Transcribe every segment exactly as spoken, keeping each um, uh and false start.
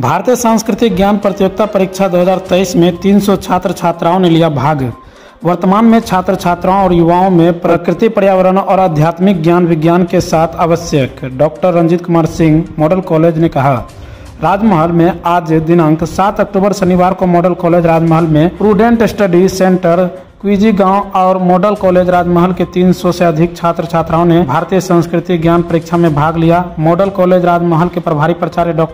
भारतीय संस्कृति ज्ञान प्रतियोगिता परीक्षा दो हज़ार तेईस में तीन सौ छात्र छात्राओं ने लिया भाग। वर्तमान में छात्र छात्राओं और युवाओं में प्रकृति, पर्यावरण और आध्यात्मिक ज्ञान विज्ञान के साथ आवश्यक। डॉ. रंजीत कुमार सिंह मॉडल कॉलेज ने कहा, राजमहल में आज दिनांक सात अक्टूबर शनिवार को मॉडल कॉलेज राजमहल में प्रूडेंट स्टडी सेंटर काजीगांव और मॉडल कॉलेज राजमहल के तीन सौ से अधिक छात्र छात्राओं ने भारतीय संस्कृति ज्ञान परीक्षा में भाग लिया। मॉडल कॉलेज राजमहल के प्रभारी प्राचार्य डॉ.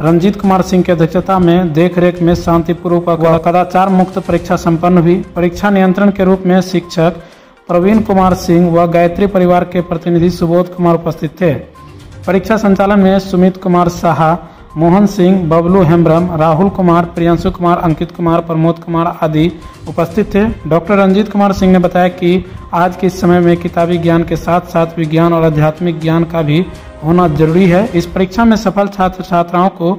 रंजीत कुमार सिंह की अध्यक्षता में देखरेख में शांतिपूर्वक व कदाचार मुक्त परीक्षा संपन्न हुई। परीक्षा नियंत्रण के रूप में शिक्षक प्रवीण कुमार सिंह व गायत्री परिवार के प्रतिनिधि सुबोध कुमार उपस्थित थे। परीक्षा संचालन में सुमित कुमार साहा, मोहन सिंह, बबलू हेंब्रम, राहुल कुमार, प्रियांशु कुमार, अंकित कुमार, प्रमोद कुमार आदि उपस्थित थे। डॉक्टर रंजीत कुमार सिंह ने बताया कि आज के समय में किताबी ज्ञान के साथ साथ विज्ञान और आध्यात्मिक ज्ञान का भी होना जरूरी है। इस परीक्षा में सफल छात्र छात्राओं को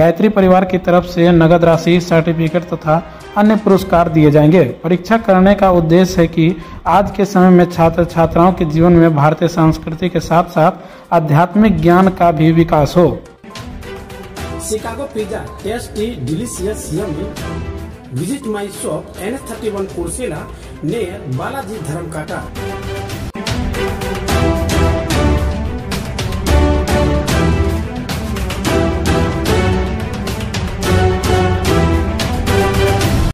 गायत्री परिवार की तरफ से नगद राशि, सर्टिफिकेट तथा अन्य पुरस्कार दिए जाएंगे। परीक्षा करने का उद्देश्य है कि आज के समय में छात्र छात्राओं के जीवन में भारतीय संस्कृति के साथ साथ आध्यात्मिक ज्ञान का भी विकास हो। Chicago pizza tasty delicious yummy. Visit my shop N thirty one Kursela near Balaji धर्मकांटा।